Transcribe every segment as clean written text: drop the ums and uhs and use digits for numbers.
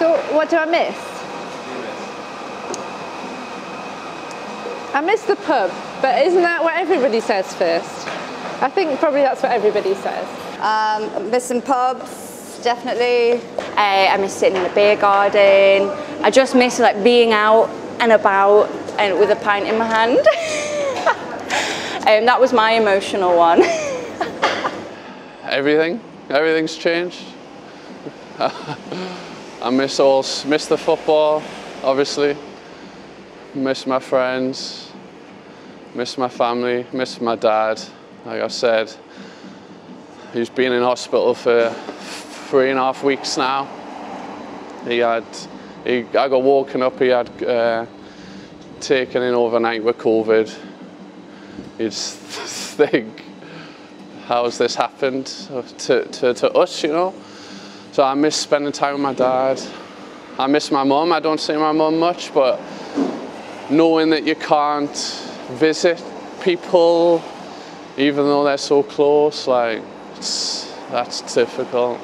So what do I miss? I miss the pub, but isn't that what everybody says first? I think probably that's what everybody says. Missing pubs, definitely. I miss sitting in the beer garden. I just miss like being out and about and with a pint in my hand. That was my emotional one. Everything's changed. I miss the football, obviously. Miss my friends, miss my family, miss my dad. Like I said, he's been in hospital for 3.5 weeks now. I got woken up, he had taken in overnight with COVID. You just think, how has this happened to us, you know? So I miss spending time with my dad. I miss my mum. I don't see my mum much, but knowing that you can't visit people, even though they're so close, like, that's difficult.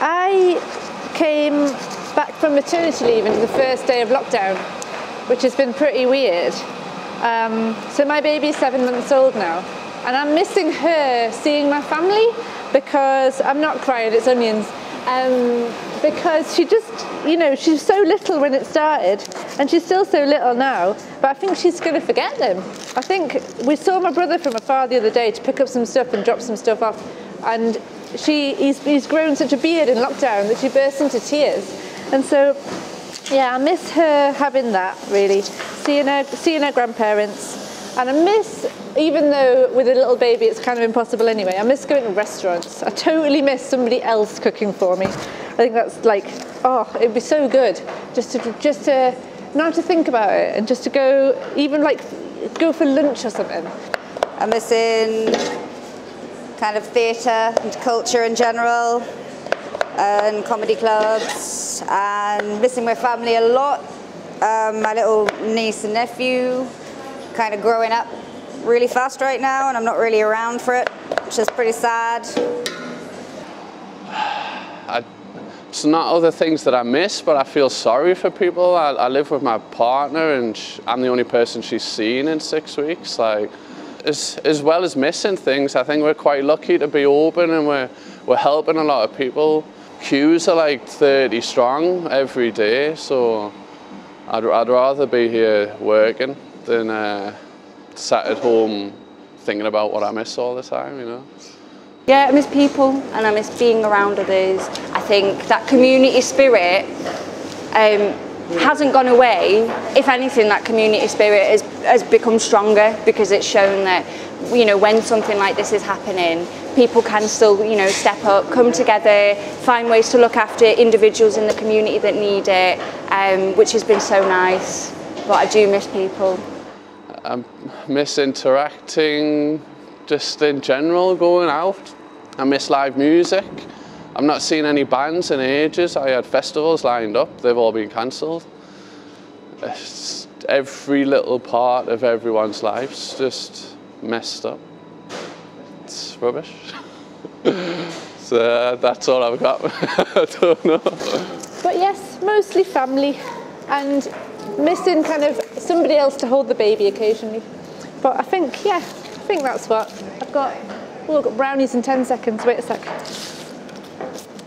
I came back from maternity leave into the first day of lockdown, which has been pretty weird. So my baby's 7 months old now, and I'm missing her seeing my family, because I'm not crying, it's onions, because she just, you know, she's so little when it started, and she's still so little now, but I think she's going to forget them. I think we saw my brother from afar the other day to pick up some stuff and drop some stuff off, and he's grown such a beard in lockdown that she burst into tears. And so, yeah, I miss her having that, really, seeing her grandparents. And I miss, even though with a little baby it's kind of impossible anyway, I miss going to restaurants. I totally miss somebody else cooking for me. I think that's like, oh, it'd be so good just to not have to think about it, and just to go, even like go for lunch or something. I'm missing kind of theatre and culture in general, and comedy clubs, and missing my family a lot. My little niece and nephew kind of growing up really fast right now, and I'm not really around for it, which is pretty sad. It's not other things that I miss, but I feel sorry for people. I live with my partner, and I'm the only person she's seen in 6 weeks. Like, as well as missing things, I think we're quite lucky to be open, and we're helping a lot of people. Queues are like 30 strong every day, so I'd rather be here working than sat at home thinking about what I miss all the time, you know. Yeah, I miss people, and I miss being around others. I think that community spirit hasn't gone away. If anything, that community spirit has become stronger, because it's shown that, you know, when something like this is happening, people can still, you know, step up, come together, find ways to look after individuals in the community that need it, which has been so nice. But I do miss people. I miss interacting, just in general, going out. I miss live music. I've not seen any bands in ages. I had festivals lined up, they've all been cancelled. Every little part of everyone's life's just messed up. It's rubbish. So that's all I've got. I don't know. But yes, mostly family, and missing kind of somebody else to hold the baby occasionally. But I think, yeah, I think that's what I've got. Oh, I've got brownies in 10 seconds, wait a sec.